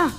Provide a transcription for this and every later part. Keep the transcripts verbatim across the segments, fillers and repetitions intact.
Huh.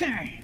Fine.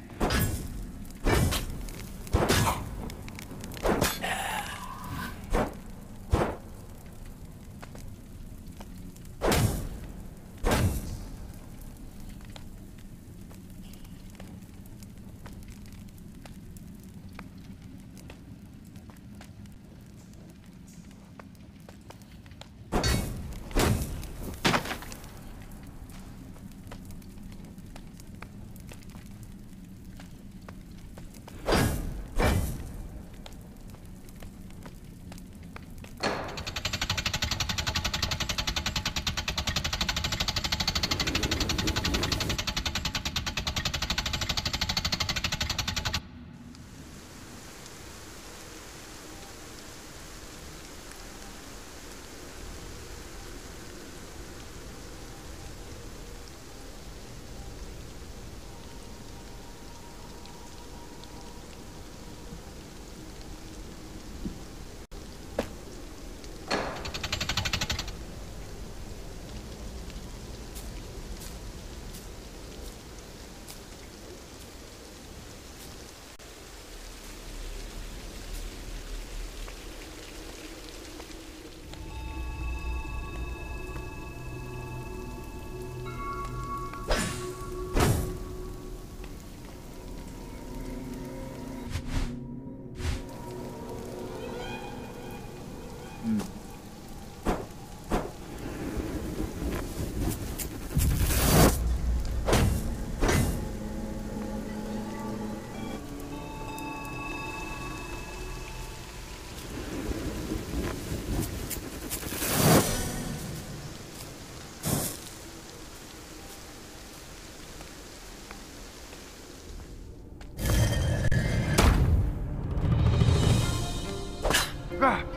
Back.